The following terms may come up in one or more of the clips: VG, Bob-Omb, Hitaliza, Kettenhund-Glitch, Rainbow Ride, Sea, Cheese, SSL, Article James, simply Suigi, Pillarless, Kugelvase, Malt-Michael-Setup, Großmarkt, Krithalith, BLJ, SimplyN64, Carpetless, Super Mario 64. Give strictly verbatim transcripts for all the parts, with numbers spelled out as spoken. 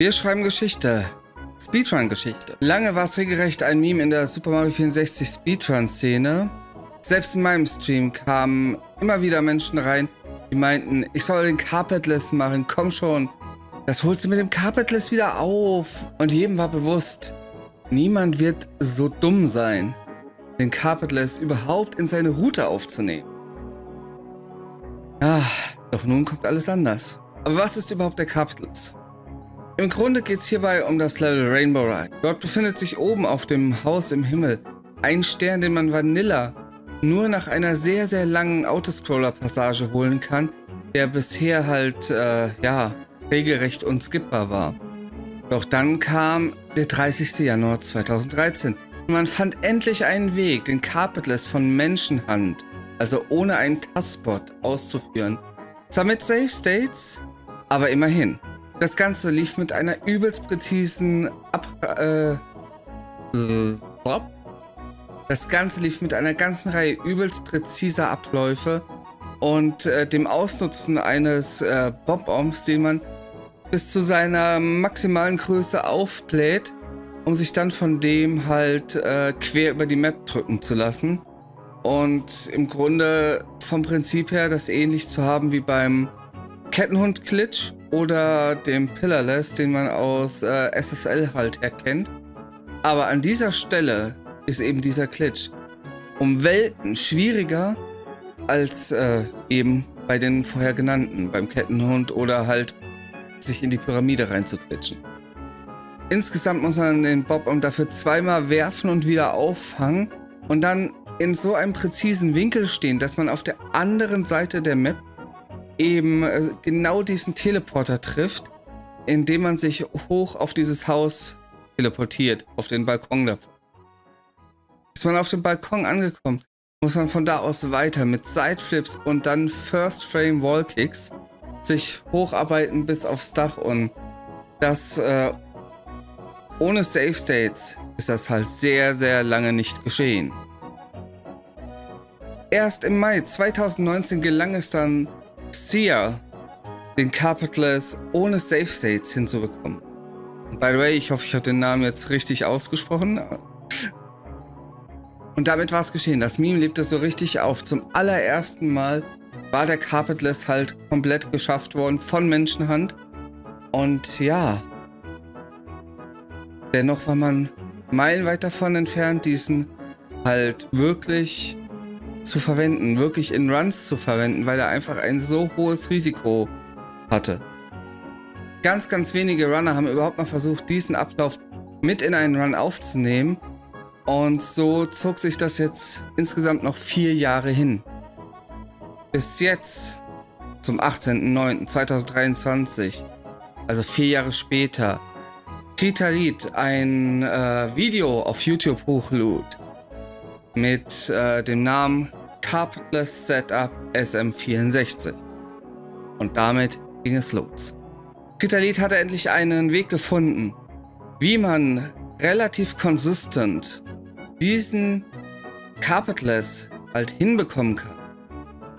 Wir schreiben Geschichte. Speedrun-Geschichte. Lange war es regelrecht ein Meme in der Super Mario vierundsechzig Speedrun-Szene. Selbst in meinem Stream kamen immer wieder Menschen rein, die meinten, ich soll den Carpetless machen, komm schon. Das holst du mit dem Carpetless wieder auf. Und jedem war bewusst, niemand wird so dumm sein, den Carpetless überhaupt in seine Route aufzunehmen. Ah, doch nun kommt alles anders. Aber was ist überhaupt der Carpetless? Im Grunde geht es hierbei um das Level Rainbow Ride. Dort befindet sich oben auf dem Haus im Himmel ein Stern, den man Vanilla nur nach einer sehr, sehr langen Autoscroller-Passage holen kann, der bisher halt, äh, ja, regelrecht unskippbar war. Doch dann kam der dreißigste Januar zweitausenddreizehn. Und man fand endlich einen Weg, den Carpetless von Menschenhand, also ohne einen Tastbot, auszuführen. Zwar mit Safe States, aber immerhin. Das Ganze lief mit einer übelst präzisen Ab... Äh, äh, das Ganze lief mit einer ganzen Reihe übelst präziser Abläufe und äh, dem Ausnutzen eines äh, Bob-Ombs, den man bis zu seiner maximalen Größe aufbläht, um sich dann von dem halt äh, quer über die Map drücken zu lassen. Und im Grunde vom Prinzip her das ähnlich zu haben wie beim Kettenhund-Glitch oder dem Pillarless, den man aus äh, S S L halt erkennt. Aber an dieser Stelle ist eben dieser Glitch um Welten schwieriger als äh, eben bei den vorher genannten, beim Kettenhund oder halt sich in die Pyramide reinzuglitschen. Insgesamt muss man den Bob-Omb dafür zweimal werfen und wieder auffangen und dann in so einem präzisen Winkel stehen, dass man auf der anderen Seite der Map eben genau diesen Teleporter trifft, indem man sich hoch auf dieses Haus teleportiert, auf den Balkon davor. Ist man auf dem Balkon angekommen, muss man von da aus weiter mit Sideflips und dann First Frame Wallkicks sich hocharbeiten bis aufs Dach und das äh, ohne Safe States ist das halt sehr, sehr lange nicht geschehen. Erst im Mai zweitausendneunzehn gelang es dann Sea, den Carpetless ohne Safe States hinzubekommen. Und by the way, ich hoffe, ich habe den Namen jetzt richtig ausgesprochen. Und damit war es geschehen. Das Meme lebte so richtig auf. Zum allerersten Mal war der Carpetless halt komplett geschafft worden von Menschenhand. Und ja, dennoch war man meilenweit davon entfernt, diesen halt wirklich zu verwenden, wirklich in Runs zu verwenden, weil er einfach ein so hohes Risiko hatte. Ganz, ganz wenige Runner haben überhaupt mal versucht, diesen Ablauf mit in einen Run aufzunehmen und so zog sich das jetzt insgesamt noch vier Jahre hin. Bis jetzt, zum achtzehnten neunten zweitausenddreiundzwanzig, also vier Jahre später, Krithalith ein äh, Video auf YouTube hochlud mit äh, dem Namen Carpetless Setup S M vierundsechzig. Und damit ging es los. Krithalith hat endlich einen Weg gefunden, wie man relativ konsistent diesen Carpetless halt hinbekommen kann.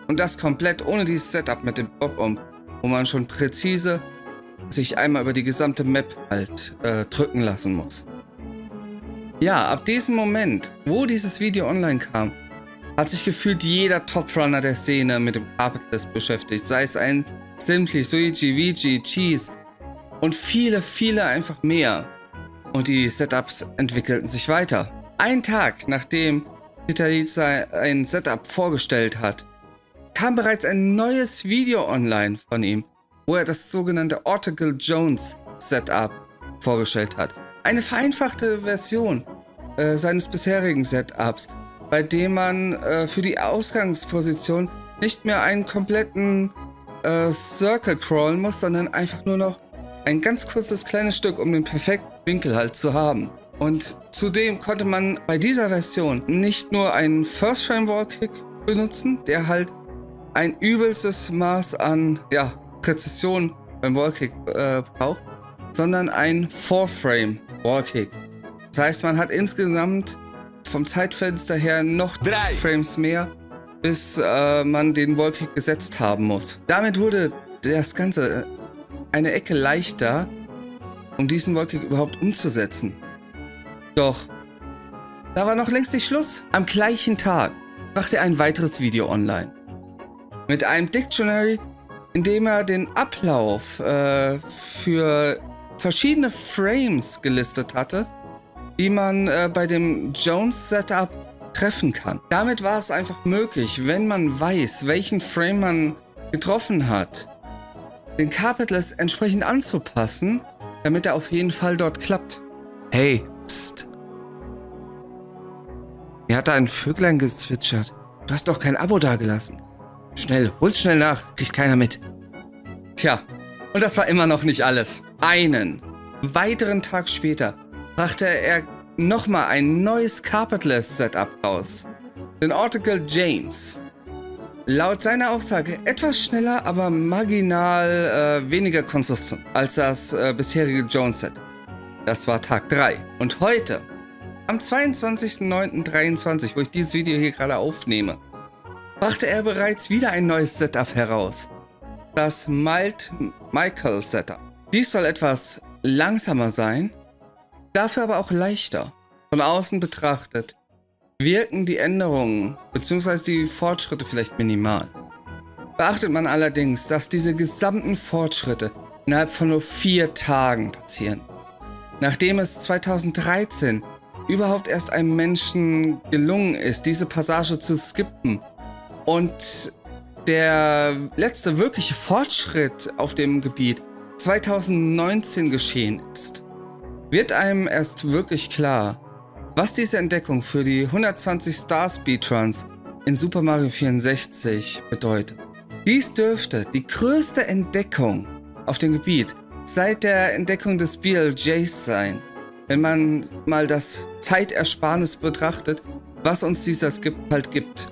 Und das komplett ohne dieses Setup mit dem Bob-Omb, wo man schon präzise sich einmal über die gesamte Map halt äh, drücken lassen muss. Ja, ab diesem Moment, wo dieses Video online kam, hat sich gefühlt jeder Top-Runner der Szene mit dem Carpetless beschäftigt. Sei es ein Simply, Suigi, V G, Cheese und viele, viele einfach mehr. Und die Setups entwickelten sich weiter. Ein Tag, nachdem Hitaliza ein Setup vorgestellt hat, kam bereits ein neues Video online von ihm, wo er das sogenannte Article Jones Setup vorgestellt hat. Eine vereinfachte Version äh, seines bisherigen Setups, bei dem man äh, für die Ausgangsposition nicht mehr einen kompletten äh, Circle crawlen muss, sondern einfach nur noch ein ganz kurzes kleines Stück, um den perfekten Winkel halt zu haben. Und zudem konnte man bei dieser Version nicht nur einen First Frame Wallkick benutzen, der halt ein übelstes Maß an ja, Präzision beim Wallkick äh, braucht, sondern ein Four-Frame Wallkick. Das heißt, man hat insgesamt vom Zeitfenster her noch drei Frames mehr, bis äh, man den Wallkick gesetzt haben muss. Damit wurde das Ganze eine Ecke leichter um diesen Wolke überhaupt umzusetzen. Doch, da war noch längst nicht Schluss. Am gleichen Tag brachte er ein weiteres Video online. Mit einem Dictionary, in dem er den Ablauf äh, für verschiedene Frames gelistet hatte, die man äh, bei dem Jones Setup treffen kann. Damit war es einfach möglich, wenn man weiß, welchen Frame man getroffen hat, den Carpetless entsprechend anzupassen, damit er auf jeden Fall dort klappt. Hey, pst. Mir hat da ein Vöglein gezwitschert. Du hast doch kein Abo dagelassen. Schnell, hol's schnell nach, kriegt keiner mit. Tja, und das war immer noch nicht alles. Einen weiteren Tag später brachte er nochmal ein neues Carpetless Setup raus. Den Article James. Laut seiner Aussage etwas schneller, aber marginal äh, weniger konsistent als das äh, bisherige Jones Setup. Das war Tag drei. Und heute, am zweiundzwanzigsten neunten dreiundzwanzig, wo ich dieses Video hier gerade aufnehme, brachte er bereits wieder ein neues Setup heraus. Das Malt-Michael-Setup. Dies soll etwas langsamer sein, dafür aber auch leichter. Von außen betrachtet wirken die Änderungen bzw. die Fortschritte vielleicht minimal. Beachtet man allerdings, dass diese gesamten Fortschritte innerhalb von nur vier Tagen passieren. Nachdem es zweitausenddreizehn überhaupt erst einem Menschen gelungen ist, diese Passage zu skippen, und der letzte wirkliche Fortschritt auf dem Gebiet zweitausendneunzehn geschehen ist, wird einem erst wirklich klar, was diese Entdeckung für die hundertzwanzig Star Speedruns in Super Mario vierundsechzig bedeutet. Dies dürfte die größte Entdeckung auf dem Gebiet seit der Entdeckung des B L Js sein, wenn man mal das Zeitersparnis betrachtet, was uns dieser Skip halt gibt.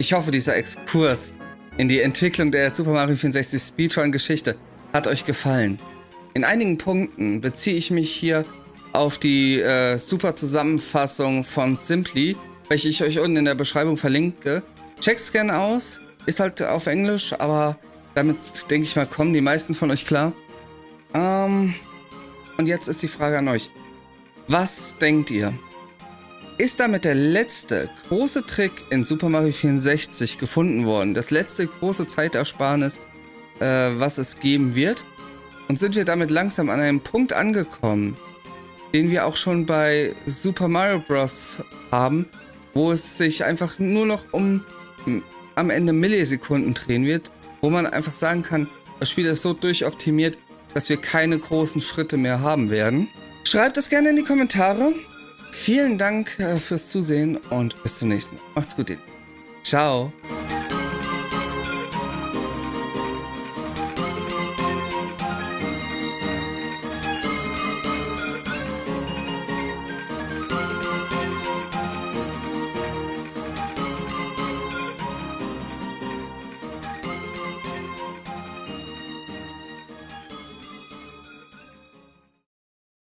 Ich hoffe, dieser Exkurs in die Entwicklung der Super Mario vierundsechzig Speedrun-Geschichte hat euch gefallen. In einigen Punkten beziehe ich mich hier auf die äh, super Zusammenfassung von Simply, welche ich euch unten in der Beschreibung verlinke. Checkt's gern aus, ist halt auf Englisch, aber damit, denke ich mal, kommen die meisten von euch klar. Ähm, und jetzt ist die Frage an euch. Was denkt ihr? Ist damit der letzte große Trick in Super Mario vierundsechzig gefunden worden? Das letzte große Zeitersparnis, äh, was es geben wird? Und sind wir damit langsam an einem Punkt angekommen, den wir auch schon bei Super Mario Bros. Haben, wo es sich einfach nur noch um am Ende Millisekunden drehen wird, wo man einfach sagen kann, das Spiel ist so durchoptimiert, dass wir keine großen Schritte mehr haben werden? Schreibt es gerne in die Kommentare. Vielen Dank fürs Zusehen und bis zum nächsten Mal. Macht's gut. Ciao.